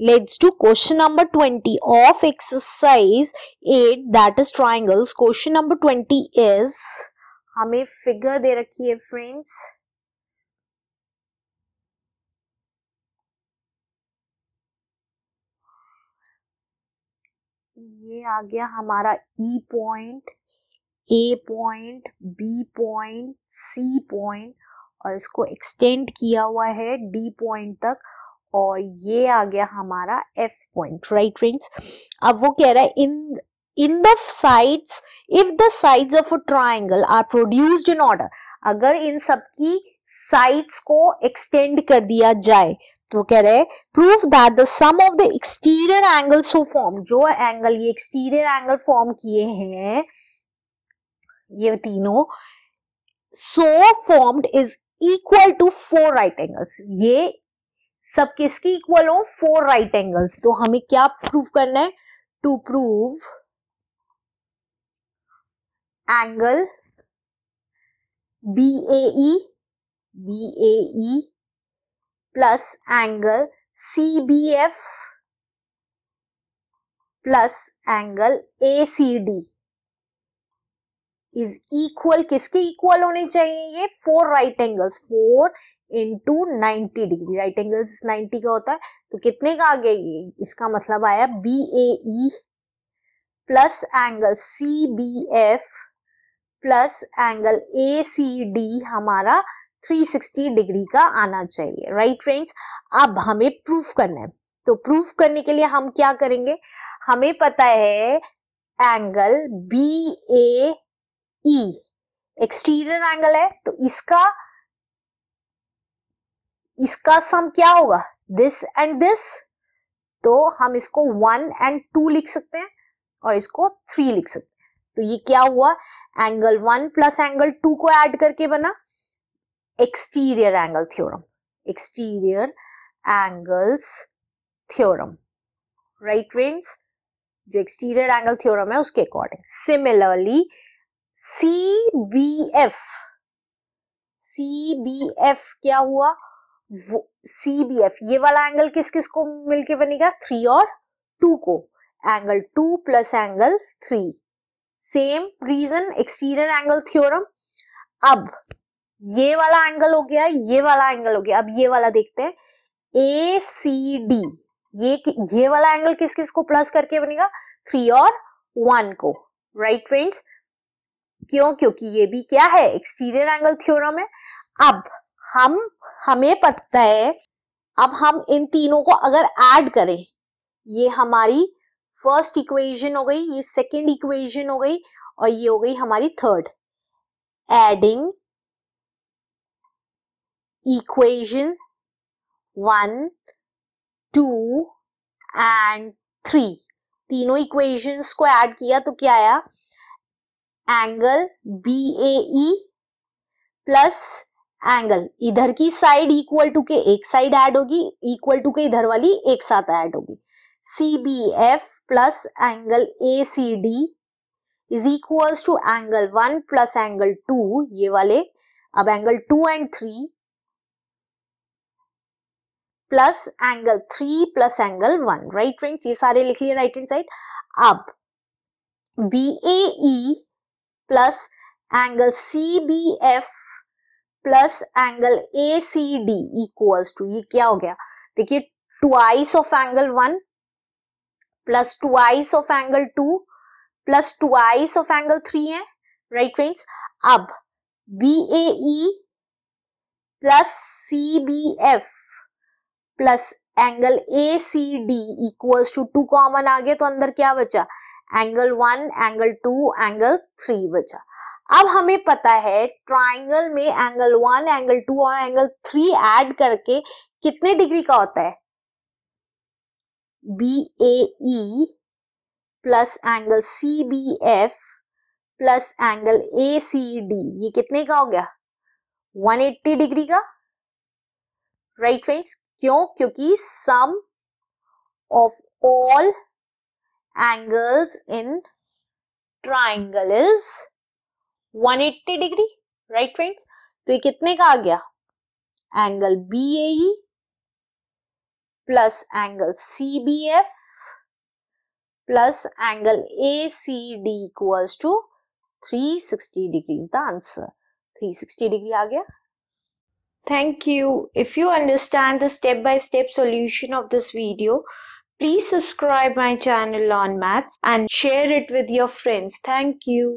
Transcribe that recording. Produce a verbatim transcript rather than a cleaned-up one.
Let's do question number twenty of exercise eight, that is triangles. Question number twenty is, हमें figure दे रखी है friends. ये आ गया हमारा E point, A point, B point, C point और इसको extend किया हुआ है D पॉइंट तक और ये आ गया हमारा F पॉइंट, राइट फ्रेंड्स. अब वो कह रहा है in in the sides if the sides of a triangle are produced in order, अगर इन सबकी साइड्स को एक्सटेंड कर दिया जाए तो कह रहे proof that the sum of the exterior angle so form, जो एंगल ये एक्सटीरियर एंगल फॉर्म किए हैं ये तीनों so formed is equal to four right angles. ये सब किसकी इक्वल हो? Four right angles. तो हमें क्या प्रूव करना है? To prove angle B A E B A E plus angle C B F plus angle A C D is equal. किसके equal होने चाहिए? ये four right angles, four into ninety degree. Right angles ninety का होता है तो कितने का आ गया ये? इसका मतलब आया B A E plus angle C B F plus angle A C D हमारा three hundred sixty डिग्री का आना चाहिए, राइट फ्रेंड्स. अब हमें प्रूफ करना है तो प्रूफ करने के लिए हम क्या करेंगे? हमें पता है angle B A E exterior angle है तो इसका इसका सम क्या होगा? दिस एंड दिस, तो हम इसको वन एंड टू लिख सकते हैं और इसको थ्री लिख सकते हैं. तो ये क्या हुआ? Angle one plus angle two को ऐड करके बना exterior angle theorem, exterior angles theorem, right friends. जो एक्सटीरियर एंगल थ्योरम है उसके according similarly C B F, C B F क्या हुआ? C B F ये वाला एंगल किस किस को मिलके बनेगा? थ्री और टू को, angle two plus angle three, same reason exterior angle theorem. अब ये वाला एंगल हो गया, ये वाला एंगल हो गया, अब ये वाला देखते हैं A C D. ये ये वाला एंगल किस किस को प्लस करके बनेगा? थ्री और वन को, राइट फ्रेंड्स. क्यों? क्योंकि ये भी क्या है? एक्सटीरियर एंगल थ्योरम है. अब हम हमें पता है अब हम इन तीनों को अगर ऐड करें, ये हमारी फर्स्ट इक्वेशन हो गई, ये सेकेंड इक्वेशन हो गई और ये हो गई हमारी third. Adding equation one, two and three, तीनों equations को add किया तो क्या आया? Angle B A E plus angle इधर की साइड इक्वल टू के एक साइड ऐड होगी, इक्वल टू के इधर वाली एक साथ ऐड होगी. C B F plus angle A C D is equals to angle one plus angle two, ये वाले, अब angle two and three plus angle three plus angle one, right friends. ये सारे लिख लिए राइट हैंड साइड. अब B A E plus angle C B F plus angle A C D equals to, ये क्या हो गया? देखिए twice of angle one plus twice of angle two plus twice of angle three है, right friends. अब B A E plus C B F plus angle A C D equals to two common आ गया तो अंदर क्या बचा? Angle one, angle two, angle three बचा. अब हमें पता है ट्राइंगल में एंगल वन, एंगल टू और एंगल थ्री ऐड करके कितने डिग्री का होता है? B A E plus angle C B F plus angle A C D ये कितने का हो गया? one hundred eighty डिग्री का, राइट फ्रेंड्स. क्यों? क्योंकि sum of all angles in triangle is one hundred eighty degree, right friends. तो ये कितने का आ गया? Angle B A E plus angle C B F plus angle A C D equals to three hundred sixty degrees. The answer three hundred sixty degree आ गया. Thank you. If you understand the step-by-step solution of this video, please subscribe my channel on Maths and share it with your friends. Thank you.